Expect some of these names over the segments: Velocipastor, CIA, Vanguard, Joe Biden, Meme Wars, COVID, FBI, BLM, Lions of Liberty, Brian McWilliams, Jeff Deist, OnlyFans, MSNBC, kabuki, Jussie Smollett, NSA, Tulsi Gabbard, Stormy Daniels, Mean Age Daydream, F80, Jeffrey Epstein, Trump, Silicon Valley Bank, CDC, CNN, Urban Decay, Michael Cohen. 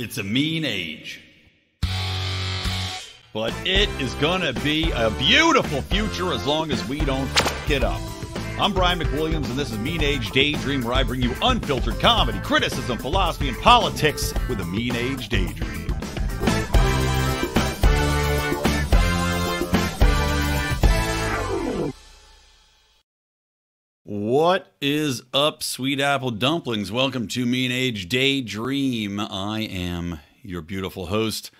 It's a mean age. But it is going to be a beautiful future as long as we don't fuck it up. I'm Brian McWilliams, and this is Mean Age Daydream, where I bring you unfiltered comedy, criticism, philosophy, and politics with a Mean Age Daydream. What is up, sweet apple dumplings? Welcome to Mean Age Daydream. I am your beautiful host,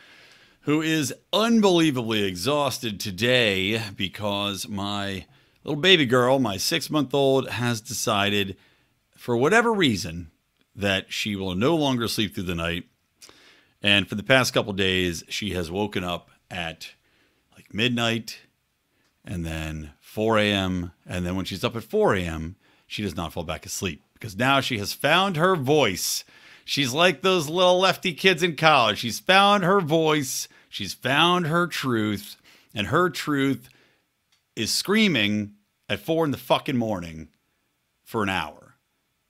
who is unbelievably exhausted today because my little baby girl, my 6-month-old, has decided, for whatever reason, that she will no longer sleep through the night. And for the past couple days, she has woken up at like midnight, and then 4 a.m. And then when she's up at 4 a.m., she does not fall back asleep because now she has found her voice. She's like those little lefty kids in college. She's found her voice. She's found her truth. And her truth is screaming at 4 in the fucking morning for an hour,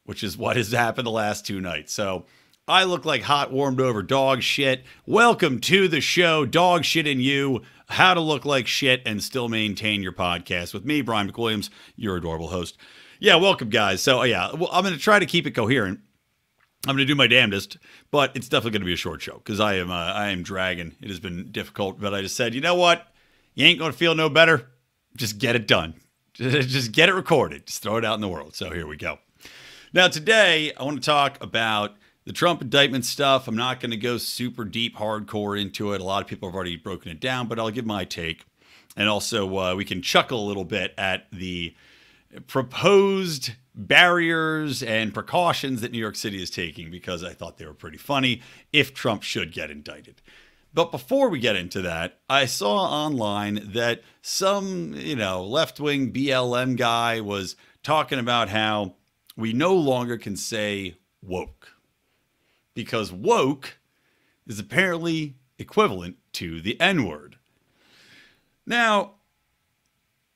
which is what has happened the last 2 nights. So I look like hot, warmed over dog shit. Welcome to the show, Dog Shit and You, how to look like shit and still maintain your podcast with me, Brian McWilliams, your adorable host. Yeah, welcome, guys. So, yeah, well, I'm going to try to keep it coherent. I'm going to do my damnedest, but it's definitely going to be a short show because I am dragging. It has been difficult, but I just said, you know what? You ain't going to feel no better. Just get it done. Just get it recorded. Just throw it out in the world. So here we go. Now, today, I want to talk about the Trump indictment stuff. I'm not going to go super deep, hardcore into it. A lot of people have already broken it down, but I'll give my take. And also, we can chuckle a little bit at the proposed barriers and precautions that New York City is taking, because I thought they were pretty funny if Trump should get indicted. But before we get into that, I saw online that some, you know, left-wing BLM guy was talking about how we no longer can say woke, because woke is apparently equivalent to the N-word. Now,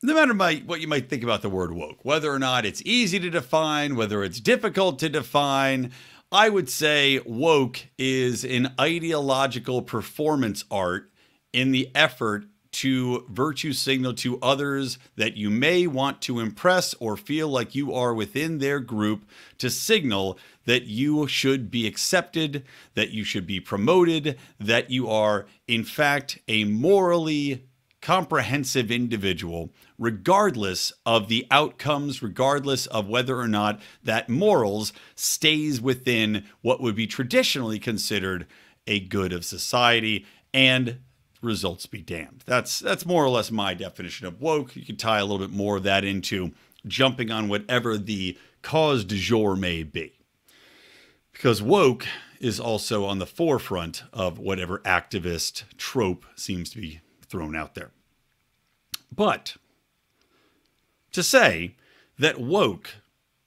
no matter what you might think about the word woke, whether or not it's easy to define, whether it's difficult to define, I would say woke is an ideological performance art in the effort to virtue signal to others that you may want to impress or feel like you are within their group, to signal that you should be accepted, that you should be promoted, that you are, in fact, a morally comprehensive individual, regardless of the outcomes, regardless of whether or not that morals stays within what would be traditionally considered a good of society, and results be damned. That's more or less my definition of woke. You can tie a little bit more of that into jumping on whatever the cause du jour may be, because woke is also on the forefront of whatever activist trope seems to be thrown out there. But to say that woke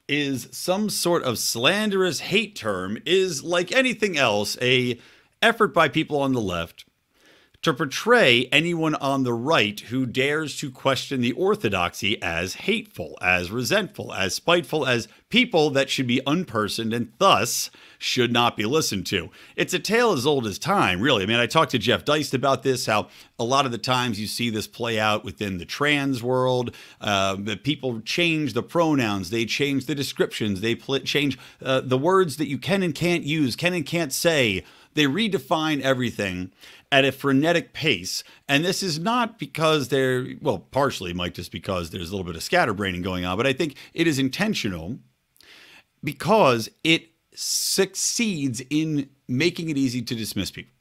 is some sort of slanderous hate term is, like anything else, an effort by people on the left to portray anyone on the right who dares to question the orthodoxy as hateful, as resentful, as spiteful, as people that should be unpersoned and thus should not be listened to. It's a tale as old as time, really. I mean, I talked to Jeff Deist about this, how a lot of the times you see this play out within the trans world. That people change the pronouns, they change the descriptions, they change the words that you can and can't use, can and can't say. They redefine everything at a frenetic pace. And this is not because they're, well, partially might just because there's a little bit of scatterbraining going on, but I think it is intentional because it succeeds in making it easy to dismiss people.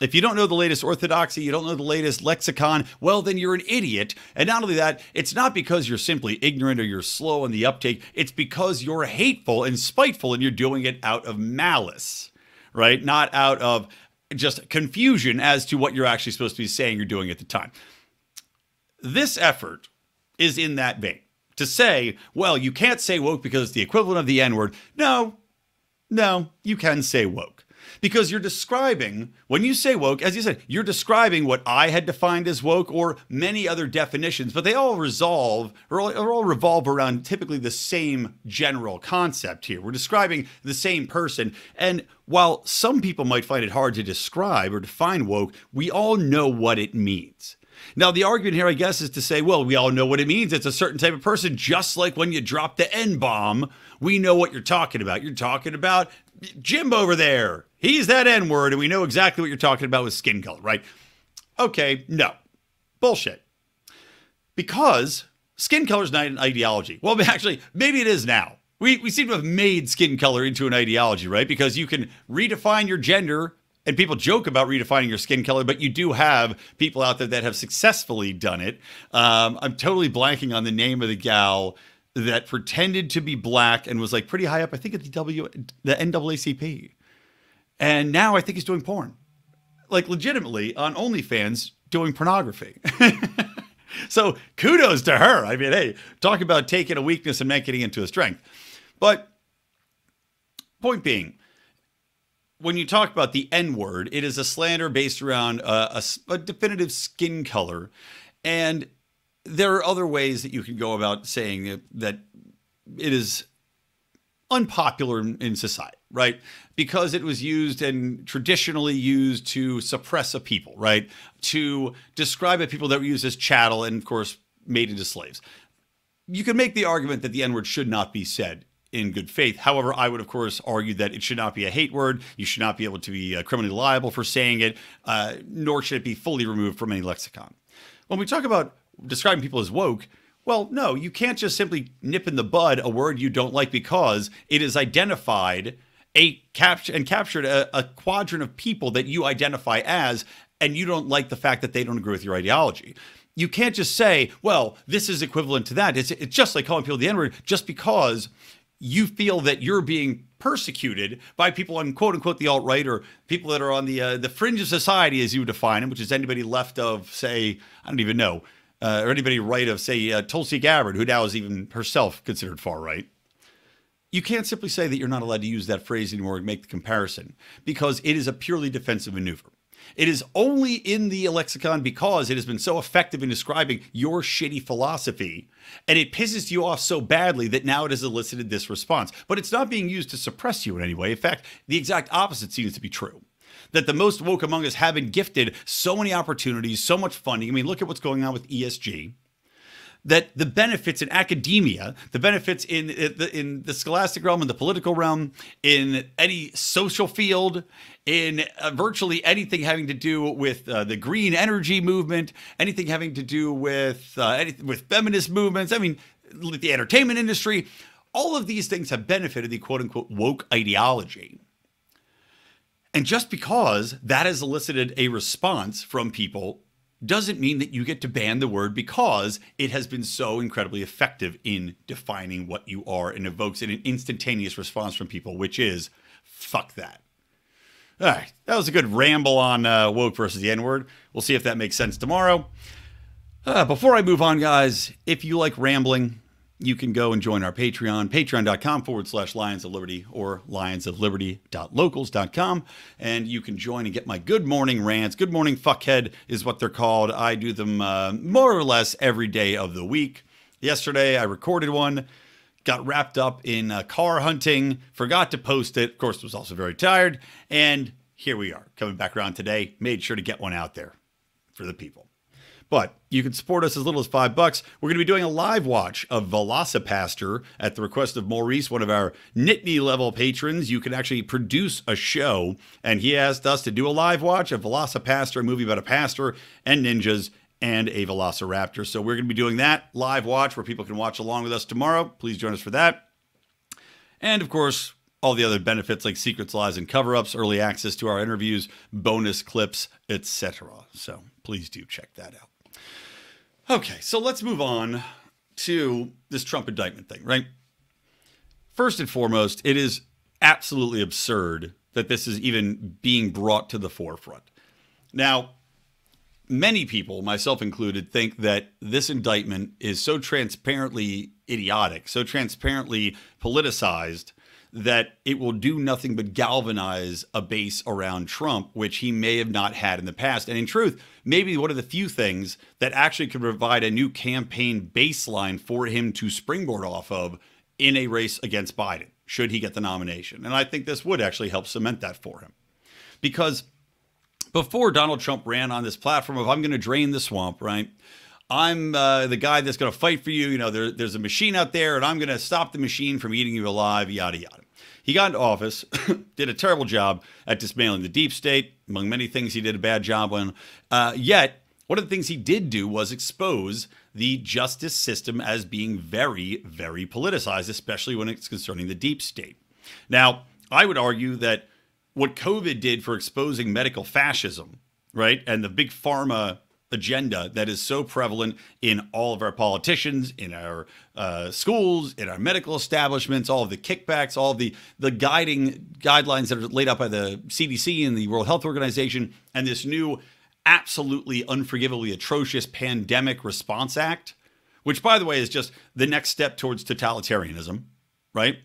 If you don't know the latest orthodoxy, you don't know the latest lexicon, well, then you're an idiot. And not only that, it's not because you're simply ignorant or you're slow in the uptake. It's because you're hateful and spiteful and you're doing it out of malice, right? Not out of just confusion as to what you're actually supposed to be saying or doing at the time. This effort is in that vein. To say, well, you can't say woke because it's the equivalent of the N-word. No, you can say woke. Because you're describing, when you say woke, as you said, you're describing what I had defined as woke or many other definitions, but they all revolve around typically the same general concept here. We're describing the same person. And while some people might find it hard to describe or define woke, we all know what it means. Now, the argument here, I guess, is to say, well, we all know what it means. It's a certain type of person, just like when you drop the N-bomb, we know what you're talking about. You're talking about Jim over there. He's that N-word, and we know exactly what you're talking about with skin color, right? Okay, no. Bullshit. Because skin color is not an ideology. Well, actually, maybe it is now. We seem to have made skin color into an ideology, right? Because you can redefine your gender. And people joke about redefining your skin color, but you do have people out there that have successfully done it. I'm totally blanking on the name of the gal that pretended to be black and was like pretty high up, I think at the NAACP. And now I think he's doing porn. Like legitimately on OnlyFans doing pornography. So kudos to her. I mean, hey, talk about taking a weakness and making it into a strength. But point being, when you talk about the N-word, it is a slander based around a definitive skin color. And there are other ways that you can go about saying that it is unpopular in society, right? Because it was used and traditionally used to suppress a people, right? To describe a people that were used as chattel and, of course, made into slaves. You can make the argument that the N-word should not be said in good faith. However, I would, of course, argue that it should not be a hate word. You should not be able to be criminally liable for saying it, nor should it be fully removed from any lexicon. When we talk about describing people as woke, well, no, you can't just simply nip in the bud a word you don't like because it is identified captured a quadrant of people that you identify as, and you don't like the fact that they don't agree with your ideology. You can't just say, well, this is equivalent to that. It's just like calling people the N-word just because you feel that you're being persecuted by people on quote unquote the alt-right or people that are on the fringe of society as you define them, which is anybody left of, say, I don't even know, or anybody right of, say, Tulsi Gabbard, who now is even herself considered far right. You can't simply say that you're not allowed to use that phrase anymore and make the comparison because it is a purely defensive maneuver. It is only in the lexicon because it has been so effective in describing your shitty philosophy, and it pisses you off so badly that now it has elicited this response. But it's not being used to suppress you in any way. In fact, the exact opposite seems to be true, that the most woke among us have been gifted so many opportunities, so much funding. I mean, look at what's going on with ESG. That the benefits in academia, the benefits in the scholastic realm, in the political realm, in any social field, in virtually anything having to do with the green energy movement, anything having to do with feminist movements, I mean, the entertainment industry, all of these things have benefited the quote-unquote woke ideology. And just because that has elicited a response from people doesn't mean that you get to ban the word because it has been so incredibly effective in defining what you are and evokes an instantaneous response from people, which is, fuck that. All right, that was a good ramble on woke versus the N-word. We'll see if that makes sense tomorrow. Before I move on, guys, if you like rambling, you can go and join our Patreon, patreon.com/Lions of Liberty or lionsofliberty.locals.com. And you can join and get my good morning rants. Good morning fuckhead is what they're called. I do them more or less every day of the week. Yesterday, I recorded one, got wrapped up in car hunting, forgot to post it. Of course, was also very tired. And here we are coming back around today. Made sure to get one out there for the people. But you can support us as little as $5. We're going to be doing a live watch of Velocipastor at the request of Maurice, one of our Nittany level patrons. You can actually produce a show. And he asked us to do a live watch of Velocipastor, a movie about a pastor and ninjas and a velociraptor. So we're going to be doing that live watch where people can watch along with us tomorrow. Please join us for that. And of course, all the other benefits like secrets, lies, and cover-ups, early access to our interviews, bonus clips, etc. So please do check that out. Okay, so let's move on to this Trump indictment thing, right? First and foremost, it is absolutely absurd that this is even being brought to the forefront. Now, many people, myself included, think that this indictment is so transparently idiotic, so transparently politicized, that it will do nothing but galvanize a base around Trump, which he may have not had in the past. And in truth, maybe one of the few things that actually could provide a new campaign baseline for him to springboard off of in a race against Biden, should he get the nomination. And I think this would actually help cement that for him. Because before Donald Trump ran on this platform of, I'm going to drain the swamp, right? I'm the guy that's going to fight for you. You know, there's a machine out there, and I'm going to stop the machine from eating you alive, yada, yada. He got into office, did a terrible job at dismantling the deep state, among many things he did a bad job on. Yet, one of the things he did do was expose the justice system as being very, very politicized, especially when it's concerning the deep state. Now, I would argue that what COVID did for exposing medical fascism, right, and the big pharma agenda that is so prevalent in all of our politicians, in our schools, in our medical establishments, all of the kickbacks, all of the guidelines that are laid out by the CDC and the World Health Organization, and this new absolutely unforgivably atrocious Pandemic Response Act, which, by the way, is just the next step towards totalitarianism, right?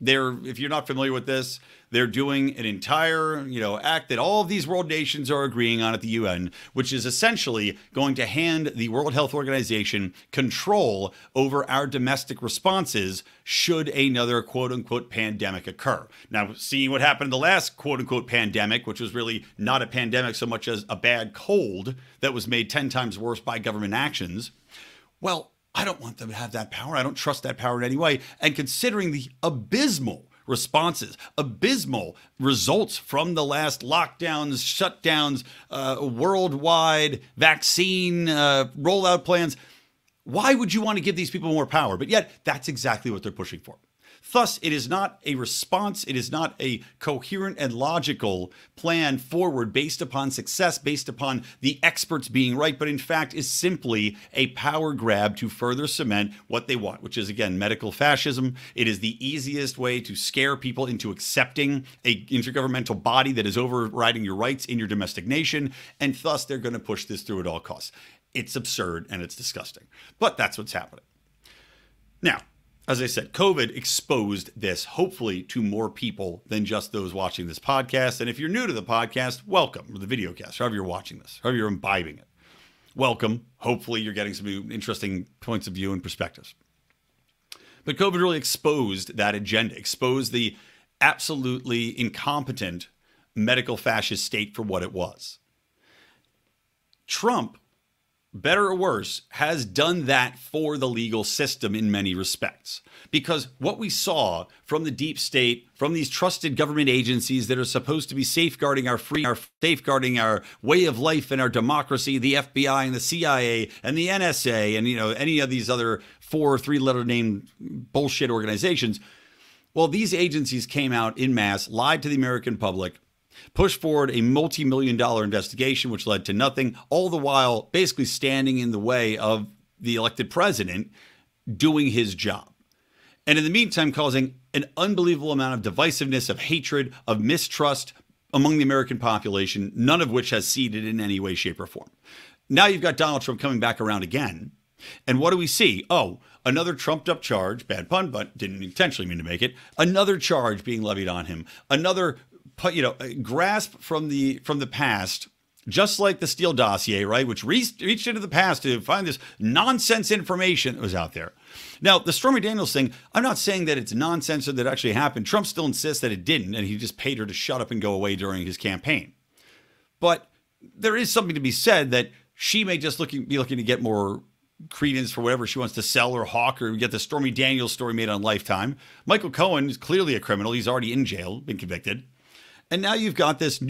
If you're not familiar with this, they're doing an entire, act that all of these world nations are agreeing on at the UN, which is essentially going to hand the World Health Organization control over our domestic responses should another quote-unquote pandemic occur. Now, seeing what happened in the last quote-unquote pandemic, which was really not a pandemic so much as a bad cold that was made 10 times worse by government actions, well, I don't want them to have that power. I don't trust that power in any way. And considering the abysmal responses, abysmal results from the last lockdowns, shutdowns, worldwide vaccine rollout plans, why would you want to give these people more power? But yet, that's exactly what they're pushing for. Thus, it is not a response. It is not a coherent and logical plan forward based upon success, based upon the experts being right, but in fact is simply a power grab to further cement what they want, which is, again, medical fascism. It is the easiest way to scare people into accepting an intergovernmental body that is overriding your rights in your domestic nation, and thus they're going to push this through at all costs. It's absurd and it's disgusting, but that's what's happening. Now, as I said, COVID exposed this, hopefully, to more people than just those watching this podcast. And if you're new to the podcast, welcome, or the videocast, however you're watching this, however you're imbibing it. Welcome. Hopefully, you're getting some interesting points of view and perspectives. But COVID really exposed that agenda, exposed the absolutely incompetent medical fascist state for what it was. Trump, better or worse, has done that for the legal system in many respects. Because what we saw from the deep state, from these trusted government agencies that are supposed to be safeguarding our safeguarding our way of life and our democracy, the FBI and the CIA and the NSA and, any of these other 4 or 3-letter name bullshit organizations. Well, these agencies came out in mass, lied to the American public, pushed forward a multi-million-dollar investigation, which led to nothing, all the while basically standing in the way of the elected president doing his job. And in the meantime, causing an unbelievable amount of divisiveness, of hatred, of mistrust among the American population, none of which has seeded in any way, shape, or form. Now you've got Donald Trump coming back around again. And what do we see? Oh, another trumped-up charge, bad pun, but didn't intentionally mean to make it, another charge being levied on him, another grasp from the past, just like the Steele dossier, right, which reached into the past to find this nonsense information that was out there. Now, the Stormy Daniels thing, I'm not saying that it's nonsense or that it actually happened. Trump still insists that it didn't, and he just paid her to shut up and go away during his campaign. But there is something to be said that she may just be looking to get more credence for whatever she wants to sell or hawk or get the Stormy Daniels story made on Lifetime. Michael Cohen is clearly a criminal. He's already in jail, been convicted. And now you've got this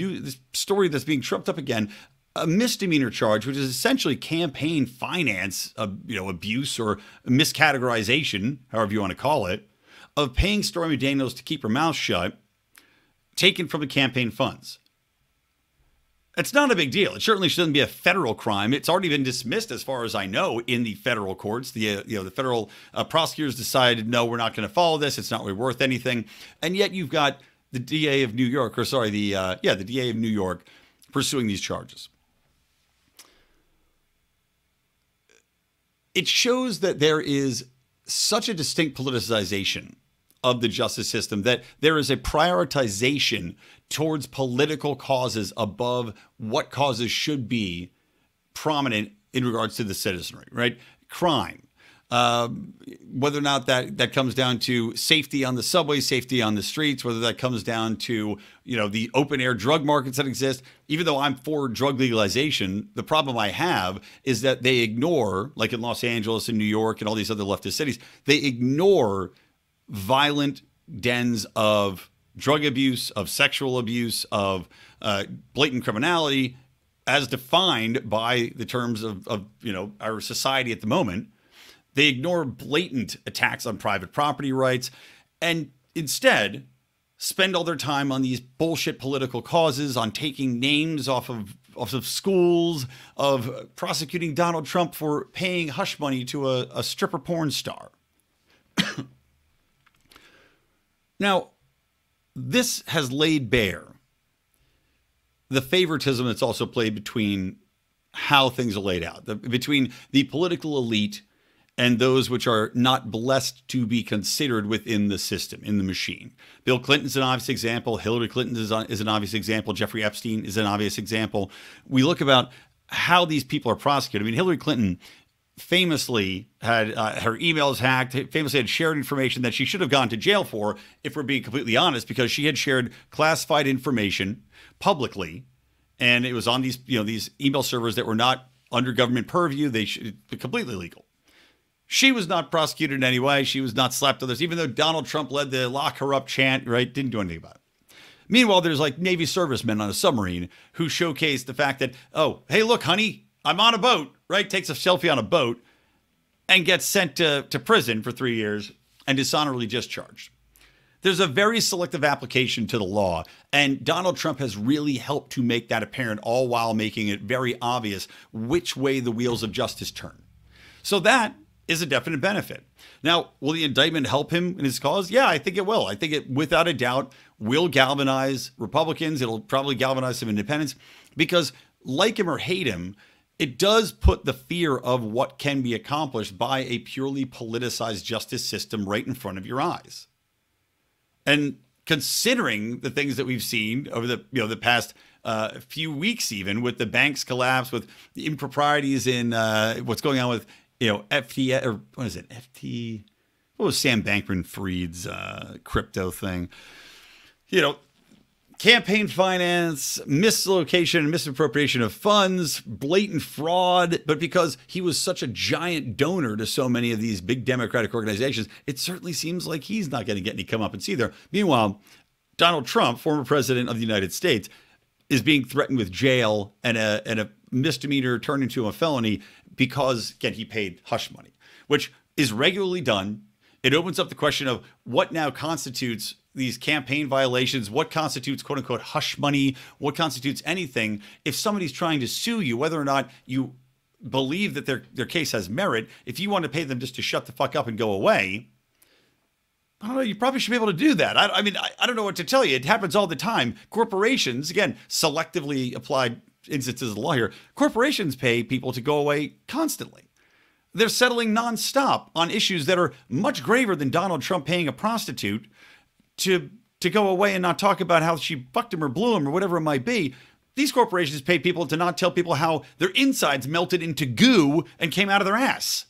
story that's being trumped up again, a misdemeanor charge, which is essentially campaign finance, abuse or miscategorization, however you want to call it, of paying Stormy Daniels to keep her mouth shut, taken from the campaign funds. It's not a big deal. It certainly shouldn't be a federal crime. It's already been dismissed, as far as I know, in the federal courts. The federal prosecutors decided, no, we're not going to follow this. It's not really worth anything. And yet you've got the DA of New York, or sorry, the DA of New York pursuing these charges. It shows that there is such a distinct politicization of the justice system, that there is a prioritization towards political causes above what causes should be prominent in regards to the citizenry, right? Crime. Whether or not that comes down to safety on the subway, safety on the streets, whether that comes down to, you know, the open air drug markets that exist. Even though I'm for drug legalization, the problem I have is that they ignore, like in Los Angeles and New York and all these other leftist cities, they ignore violent dens of drug abuse, of sexual abuse, of blatant criminality, as defined by the terms of you know, our society at the moment. They ignore blatant attacks on private property rights and instead spend all their time on these bullshit political causes, on taking names off of schools, of prosecuting Donald Trump for paying hush money to a stripper porn star. Now, this has laid bare the favoritism that's also played between how things are laid out, between the political elite and those which are not blessed to be considered within the system, in the machine. Bill Clinton's an obvious example. Hillary Clinton is an obvious example. Jeffrey Epstein is an obvious example. We look about how these people are prosecuted. I mean, Hillary Clinton famously had her emails hacked, famously had shared information that she should have gone to jail for, if we're being completely honest, because she had shared classified information publicly, and it was on these, you know, these email servers that were not under government purview. They should be completely legal. She was not prosecuted in any way. She was not slapped on this, even though Donald Trump led the lock her up chant, right? Didn't do anything about it. Meanwhile, there's like Navy servicemen on a submarine who showcased the fact that, oh, hey, look, honey, I'm on a boat, right? Takes a selfie on a boat and gets sent to prison for 3 years and dishonorably discharged. There's a very selective application to the law, and Donald Trump has really helped to make that apparent, all while making it very obvious which way the wheels of justice turn. So that is a definite benefit. Now, will the indictment help him in his cause? Yeah, I think it will. I think it, without a doubt, will galvanize Republicans. It'll probably galvanize some independents, because like him or hate him, it does put the fear of what can be accomplished by a purely politicized justice system right in front of your eyes. And considering the things that we've seen over the, you know, the past few weeks, even with the bank's collapse, with the improprieties in what's going on with, you know, FT, or what is it? FT, what was Sam Bankman-Fried's crypto thing? You know, campaign finance, mislocation and misappropriation of funds, blatant fraud. But because he was such a giant donor to so many of these big Democratic organizations, it certainly seems like he's not going to get any comeuppance either. Meanwhile, Donald Trump, former president of the United States, is being threatened with jail and a misdemeanor turned into a felony because, again, he paid hush money, which is regularly done. It opens up the question of what now constitutes these campaign violations, what constitutes quote unquote hush money, what constitutes anything. If somebody's trying to sue you, whether or not you believe that their case has merit, if you want to pay them just to shut the fuck up and go away, I don't know, you probably should be able to do that. I mean, I don't know what to tell you. It happens all the time. Corporations, again, selectively applied instances of the law here, corporations pay people to go away constantly. They're settling nonstop on issues that are much graver than Donald Trump paying a prostitute to go away and not talk about how she fucked him or blew him or whatever it might be. These corporations pay people to not tell people how their insides melted into goo and came out of their ass.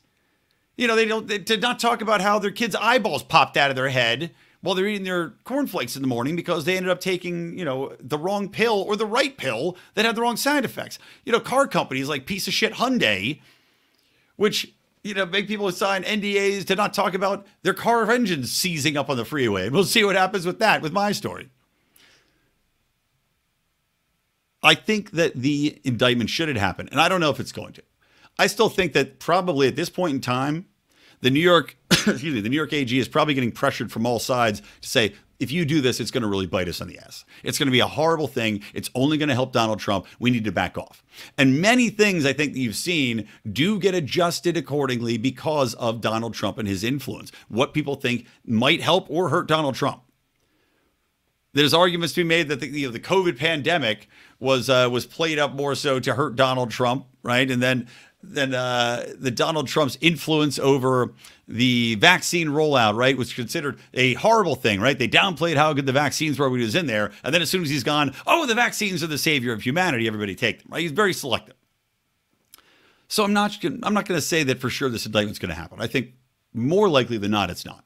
You know, they did not talk about how their kids' eyeballs popped out of their head while they're eating their cornflakes in the morning because they ended up taking, you know, the wrong pill or the right pill that had the wrong side effects. You know, car companies like piece of shit Hyundai, which, you know, make people sign NDAs to not talk about their car engines seizing up on the freeway. And we'll see what happens with that, with my story. I think that the indictment should happen, and I don't know if it's going to. I still think that probably at this point in time, the New York, excuse me, the New York AG is probably getting pressured from all sides to say, if you do this, it's going to really bite us on the ass. It's going to be a horrible thing. It's only going to help Donald Trump. We need to back off. And many things I think that you've seen do get adjusted accordingly because of Donald Trump and his influence, what people think might help or hurt Donald Trump. There's arguments to be made that the COVID pandemic was played up more so to hurt Donald Trump, right? And then than the Donald Trump's influence over the vaccine rollout, right, was considered a horrible thing, right? They downplayed how good the vaccines were when he was in there. And then as soon as he's gone, oh, the vaccines are the savior of humanity. Everybody take them, right? He's very selective. So I'm not going to say that for sure this indictment's going to happen. I think more likely than not, it's not.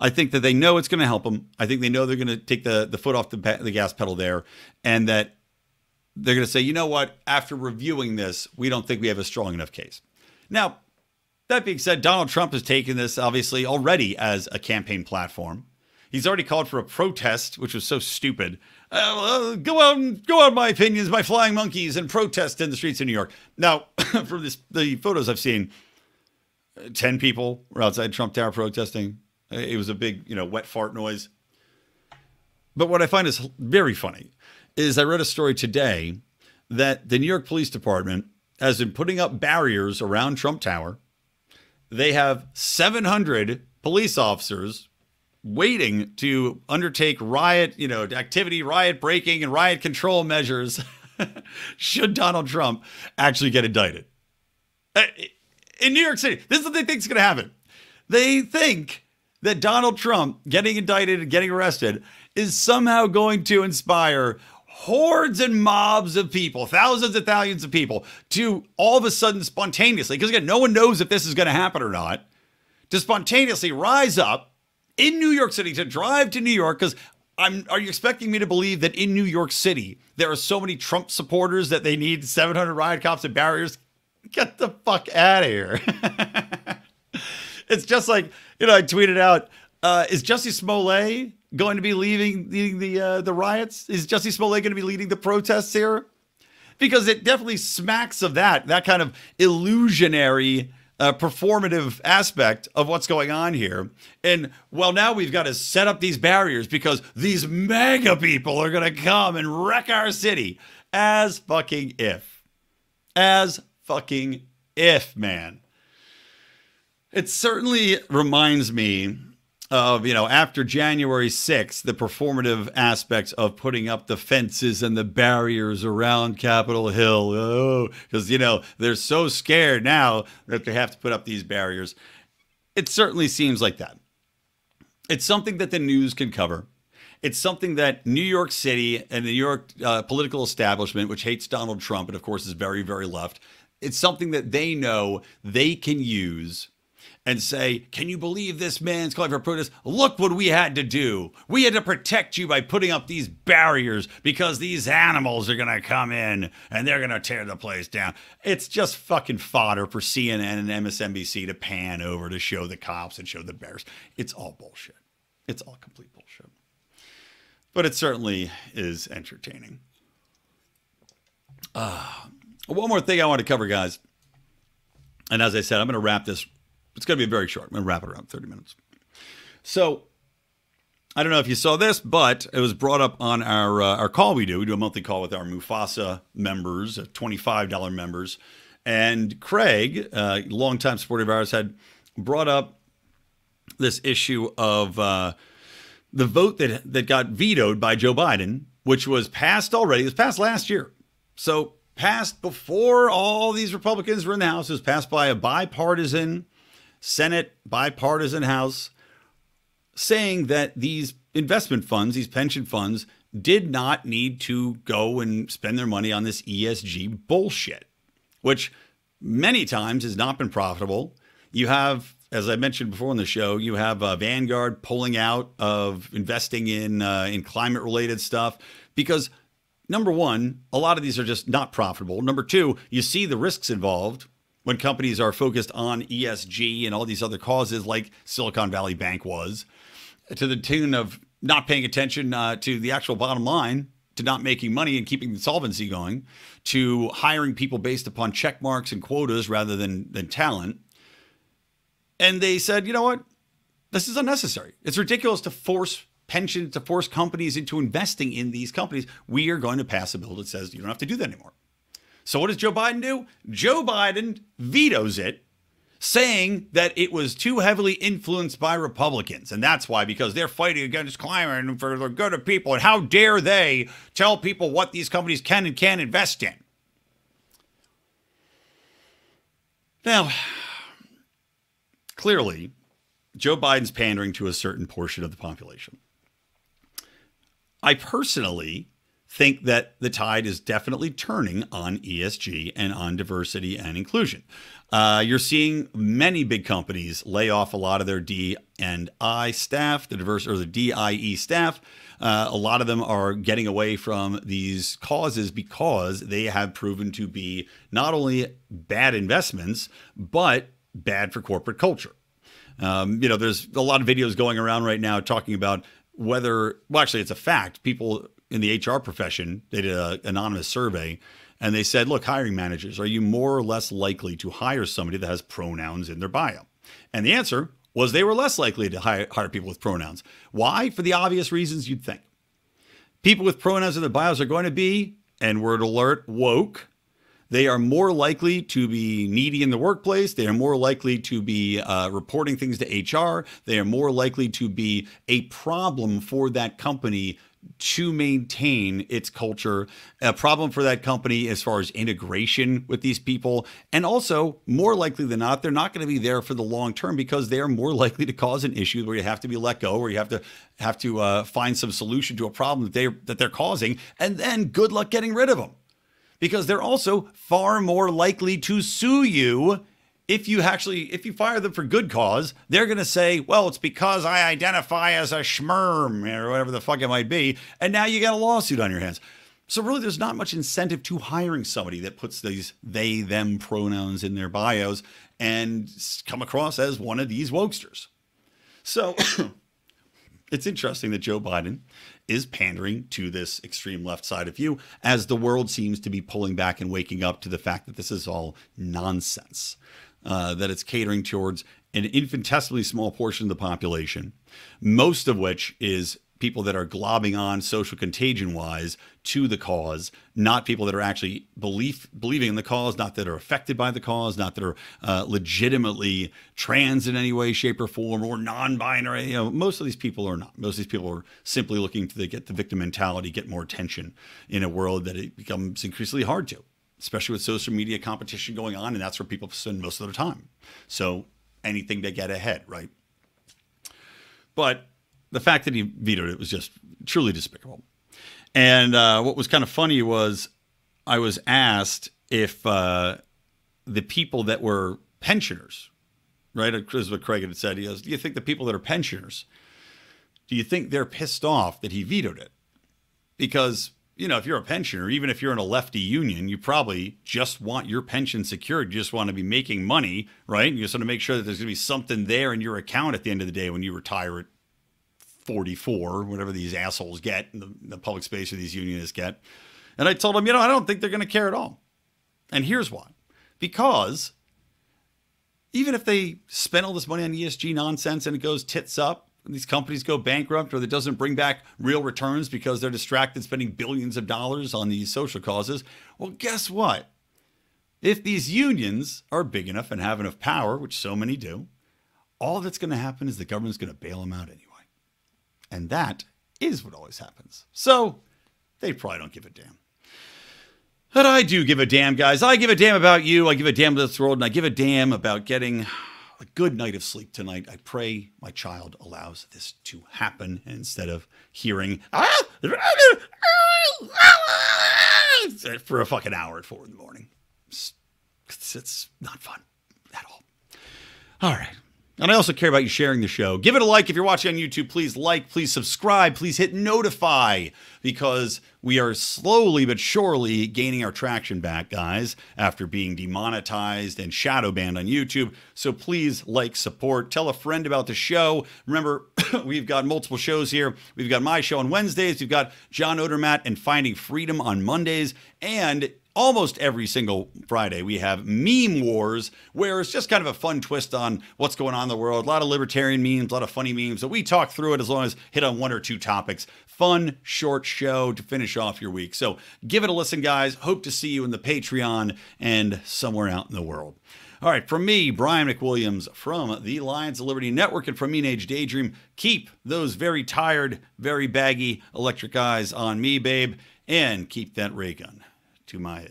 I think that they know it's going to help them. I think they know they're going to take the foot off the gas pedal there, and that they're going to say, you know what, after reviewing this, we don't think we have a strong enough case. Now, that being said, Donald Trump has taken this, obviously, already as a campaign platform. He's already called for a protest, which was so stupid. Go out, my opinions, my flying monkeys, and protest in the streets of New York. Now, from the photos I've seen, 10 people were outside Trump Tower protesting. It was a big, wet fart noise. But what I find is very funny is I read a story today that the New York Police Department has been putting up barriers around Trump Tower. They have 700 police officers waiting to undertake riot, activity, riot breaking and riot control measures should Donald Trump actually get indicted. In New York City, this is what they think is going to happen. They think that Donald Trump getting indicted and getting arrested is somehow going to inspire hordes and mobs of people, thousands and thousands of people, to all of a sudden spontaneously, because again, no one knows if this is going to happen or not, to spontaneously rise up in New York City, to drive to New York, because are you expecting me to believe that in New York City there are so many Trump supporters that they need 700 riot cops and barriers? Get the fuck out of here. It's just like, I tweeted out, is Jussie Smollett going to be leading the riots? Is Jussie Smollett going to be leading the protests here? Because it definitely smacks of that kind of illusionary performative aspect of what's going on here. And well, now we've got to set up these barriers because these mega people are going to come and wreck our city. As fucking if, man. It certainly reminds me of, after January 6th, the performative aspects of putting up the fences and the barriers around Capitol Hill. Oh, because, they're so scared now that they have to put up these barriers. It certainly seems like that. It's something that the news can cover. It's something that New York City and the New York political establishment, which hates Donald Trump and, of course, is very, very left, it's something that they know they can use and say, can you believe this man's calling for a protest? Look what we had to do. We had to protect you by putting up these barriers because these animals are going to come in and they're going to tear the place down. It's just fucking fodder for CNN and MSNBC to pan over to show the cops and show the bears. It's all bullshit. It's all complete bullshit. But it certainly is entertaining. One more thing I want to cover, guys. And as I said, I'm going to wrap this. It's going to be very short. I'm going to wrap it around 30 minutes. So I don't know if you saw this, but it was brought up on our call we do. We do a monthly call with our Mufasa members, $25 members. And Craig, a longtime supporter of ours, had brought up this issue of the vote that got vetoed by Joe Biden, which was passed already. It was passed last year. So passed before all these Republicans were in the House. It was passed by a bipartisan Senate, bipartisan House, saying that these investment funds, these pension funds, did not need to go and spend their money on this ESG bullshit, which many times has not been profitable. You have, as I mentioned before in the show, you have Vanguard pulling out of investing in climate-related stuff because, number one, a lot of these are just not profitable. Number two, you see the risks involved when companies are focused on ESG and all these other causes like Silicon Valley Bank was, to the tune of not paying attention to the actual bottom line, to not making money and keeping the solvency going, to hiring people based upon check marks and quotas rather than talent. And they said, you know what? This is unnecessary. It's ridiculous to force pensions, to force companies into investing in these companies. We are going to pass a bill that says you don't have to do that anymore. So what does Joe Biden do? Joe Biden vetoes it, saying that it was too heavily influenced by Republicans. And that's why, because they're fighting against climate and for the good of people. And how dare they tell people what these companies can and can't invest in? Now, clearly, Joe Biden's pandering to a certain portion of the population. I personally think that the tide is definitely turning on ESG and on diversity and inclusion. You're seeing many big companies lay off a lot of their D&I staff, the DIE staff. A lot of them are getting away from these causes because they have proven to be not only bad investments, but bad for corporate culture. You know, there's a lot of videos going around right now talking about whether, well, actually it's a fact, people in the HR profession, they did an anonymous survey and they said, look, hiring managers, are you more or less likely to hire somebody that has pronouns in their bio? And the answer was they were less likely to hire people with pronouns. Why? For the obvious reasons you'd think. People with pronouns in their bios are going to be, and word alert, woke. They are more likely to be needy in the workplace. They are more likely to be reporting things to HR. They are more likely to be a problem for that company to maintain its culture, a problem for that company as far as integration with these people. And also, more likely than not, they're not going to be there for the long term because they are more likely to cause an issue where you have to be let go, or you have to find some solution to a problem that they're causing. And then good luck getting rid of them, because they're also far more likely to sue you. If you fire them for good cause, they're going to say, well, it's because I identify as a schmerm or whatever the fuck it might be. And now you got a lawsuit on your hands. So really, there's not much incentive to hiring somebody that puts these they, them pronouns in their bios and come across as one of these wokesters. So it's interesting that Joe Biden is pandering to this extreme left side of you as the world seems to be pulling back and waking up to the fact that this is all nonsense. That it's catering towards an infinitesimally small portion of the population, most of which is people that are globbing on social contagion-wise to the cause, not people that are actually believing in the cause, not that are affected by the cause, not that are legitimately trans in any way, shape, or form, or non-binary. You know, most of these people are not. Most of these people are simply looking to get the victim mentality, get more attention in a world that it becomes increasingly hard to, especially with social media competition going on, and that's where people spend most of their time. So anything to get ahead, right? But the fact that he vetoed it was just truly despicable. And what was kind of funny was I was asked if the people that were pensioners, right? This is what Craig had said. He goes, do you think the people that are pensioners, do you think they're pissed off that he vetoed it? Because, you know, if you're a pensioner, even if you're in a lefty union, you probably just want your pension secured. You just want to be making money, right? You just want to make sure that there's going to be something there in your account at the end of the day when you retire at 44, whatever these assholes get in the public space, or these unionists get. And I told them, you know, I don't think they're going to care at all. And here's why. Because even if they spend all this money on ESG nonsense and it goes tits up, these companies go bankrupt, or that doesn't bring back real returns because they're distracted spending billions of dollars on these social causes. Well, guess what? If these unions are big enough and have enough power, which so many do, all that's going to happen is the government's going to bail them out anyway. And that is what always happens. So they probably don't give a damn. But I do give a damn, guys. I give a damn about you. I give a damn about this world, and I give a damn about getting a good night of sleep tonight. I pray my child allows this to happen instead of hearing for a fucking hour at 4 in the morning. It's not fun at all. All right. And I also care about you sharing the show. Give it a like if you're watching on YouTube. Please like, please subscribe, please hit notify, because we are slowly but surely gaining our traction back, guys, after being demonetized and shadow banned on YouTube. So please like, support, tell a friend about the show. Remember, we've got multiple shows here. We've got my show on Wednesdays. We've got John Odermatt and Finding Freedom on Mondays. And almost every single Friday, we have Meme Wars, where it's just kind of a fun twist on what's going on in the world. A lot of libertarian memes, a lot of funny memes. So we talk through it, as long as hit on 1 or 2 topics. Fun, short show to finish off your week. So give it a listen, guys. Hope to see you in the Patreon and somewhere out in the world. All right, from me, Brian McWilliams, from the Lions of Liberty Network and from Mean Age Daydream, keep those very tired, very baggy electric eyes on me, babe, and keep that ray gun to my